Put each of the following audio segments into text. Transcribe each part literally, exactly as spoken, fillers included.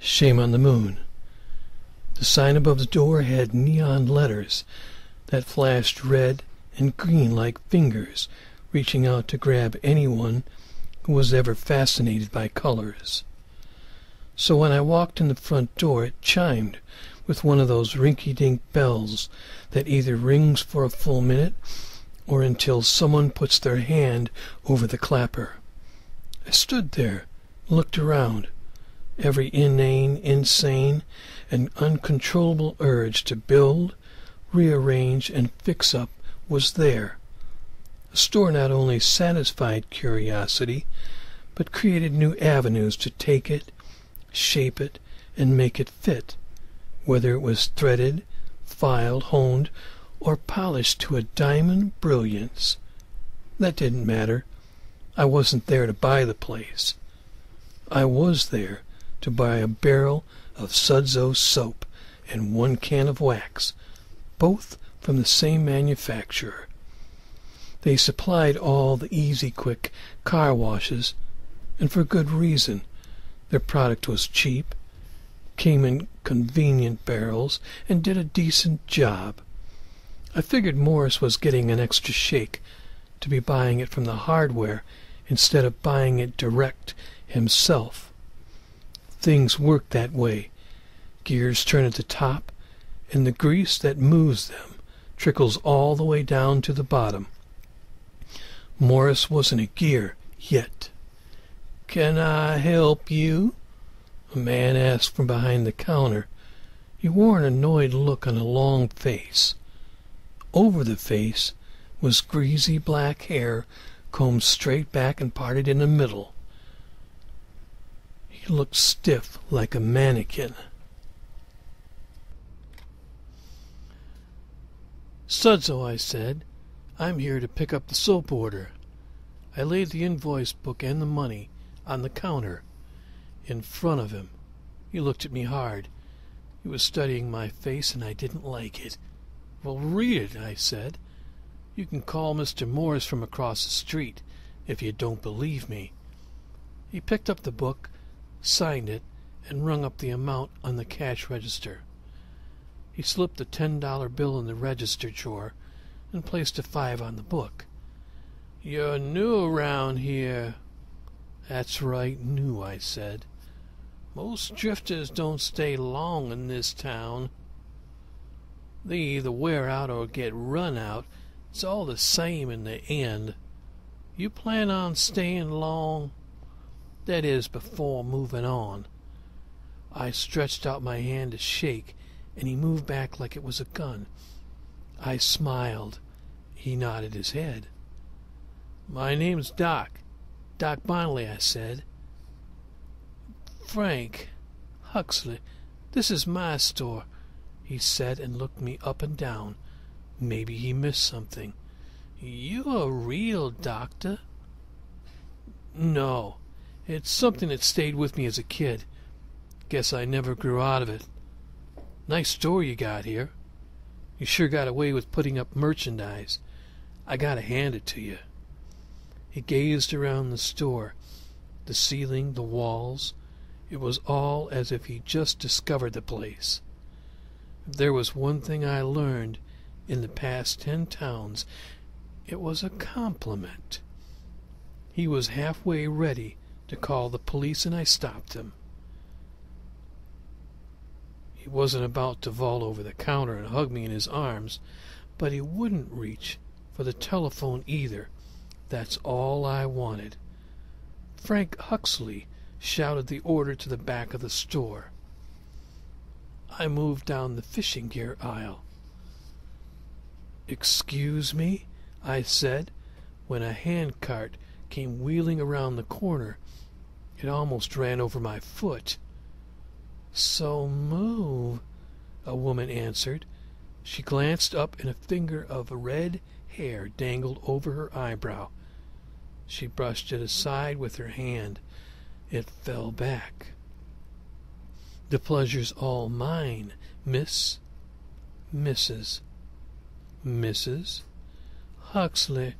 Shame on the Moon. The sign above the door had neon letters that flashed red and green like fingers reaching out to grab anyone who was ever fascinated by colors. So when I walked in the front door, it chimed with one of those rinky-dink bells that either rings for a full minute or until someone puts their hand over the clapper. I stood there, looked around. Every inane, insane, and uncontrollable urge to build, rearrange, and fix up was there. The store not only satisfied curiosity, but created new avenues to take it, shape it, and make it fit, whether it was threaded, filed, honed, or polished to a diamond brilliance. That didn't matter. I wasn't there to buy the place. I was there to buy a barrel of Sudzo soap and one can of wax, both from the same manufacturer. They supplied all the EasyQuick car washes, and for good reason. Their product was cheap, came in convenient barrels, and did a decent job. I figured Morris was getting an extra shake to be buying it from the hardware instead of buying it direct himself. Things work that way. Gears turn at the top, and the grease that moves them trickles all the way down to the bottom. Morris wasn't a gear yet. "Can I help you?" a man asked from behind the counter. He wore an annoyed look on a long face. Over the face was greasy black hair combed straight back and parted in the middle. He looked stiff like a mannequin. "Sudzo," I said. "I'm here to pick up the soap order." I laid the invoice book and the money on the counter in front of him. He looked at me hard. He was studying my face, and I didn't like it. "Well, read it," I said. "You can call Mister Morris from across the street if you don't believe me." He picked up the book, signed it, and rung up the amount on the cash register. He slipped a ten dollar bill in the register drawer and placed a five on the book. "You're new around here." "That's right, new," I said. "Most drifters don't stay long in this town. They either wear out or get run out. It's all the same in the end. You plan on staying long? That is, before moving on." I stretched out my hand to shake, and he moved back like it was a gun. I smiled. He nodded his head. "My name's Doc. Doc Bonnelly," I said. "Frank Huxley, this is my store," he said, and looked me up and down. Maybe he missed something. "You a real doctor?" "No. It's something that stayed with me as a kid. Guess I never grew out of it." "Nice store you got here. You sure got away with putting up merchandise. I gotta hand it to you." He gazed around the store, the ceiling, the walls. It was all as if he just discovered the place. If there was one thing I learned in the past ten towns, it was a compliment. He was halfway ready to call the police, and I stopped him. He wasn't about to vault over the counter and hug me in his arms, but he wouldn't reach for the telephone either. That's all I wanted. Frank Huxley shouted the order to the back of the store. I moved down the fishing gear aisle. "Excuse me," I said, when a hand cart came wheeling around the corner. It almost ran over my foot. "So move," a woman answered. She glanced up, and a finger of red hair dangled over her eyebrow. She brushed it aside with her hand. It fell back. "The pleasure's all mine, Miss, Missus, Missus Huxley,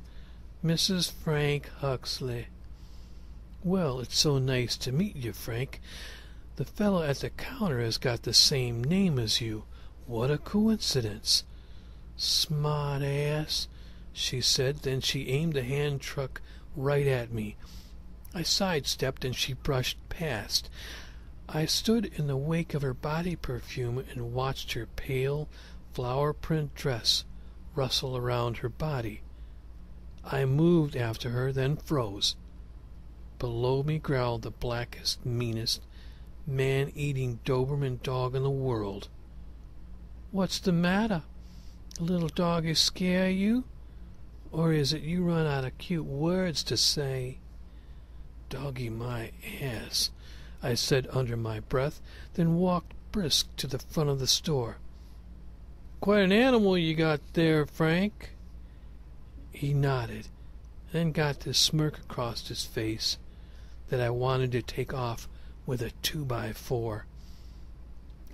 Missus Frank Huxley." "Well, it's so nice to meet you, Frank. The fellow at the counter has got the same name as you. What a coincidence. Smart ass, she said. Then she aimed the hand truck right at me. I sidestepped and she brushed past. I stood in the wake of her body perfume and watched her pale flower print dress rustle around her body. I moved after her, then froze. Below me growled the blackest, meanest, man-eating Doberman dog in the world. What's the matter? The little doggy scare you? Or is it you run out of cute words to say? Doggy my ass, I said under my breath, then walked brisk to the front of the store. Quite an animal you got there, Frank. He nodded, then got this smirk across his face that I wanted to take off with a two-by-four.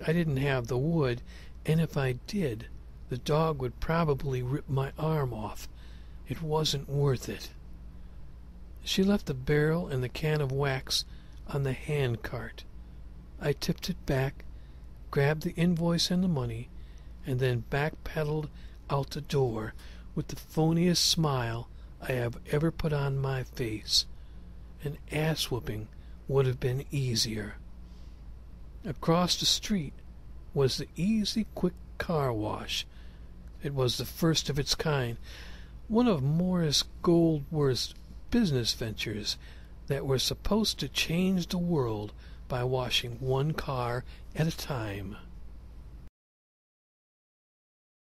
I didn't have the wood, and if I did, the dog would probably rip my arm off. It wasn't worth it. She left the barrel and the can of wax on the hand cart. I tipped it back, grabbed the invoice and the money, and then backpedaled out the door with the phoniest smile I have ever put on my face. An ass-whooping would have been easier. Across the street was the EasyQuick car wash. It was the first of its kind, one of Morris Goldworth's business ventures that were supposed to change the world by washing one car at a time.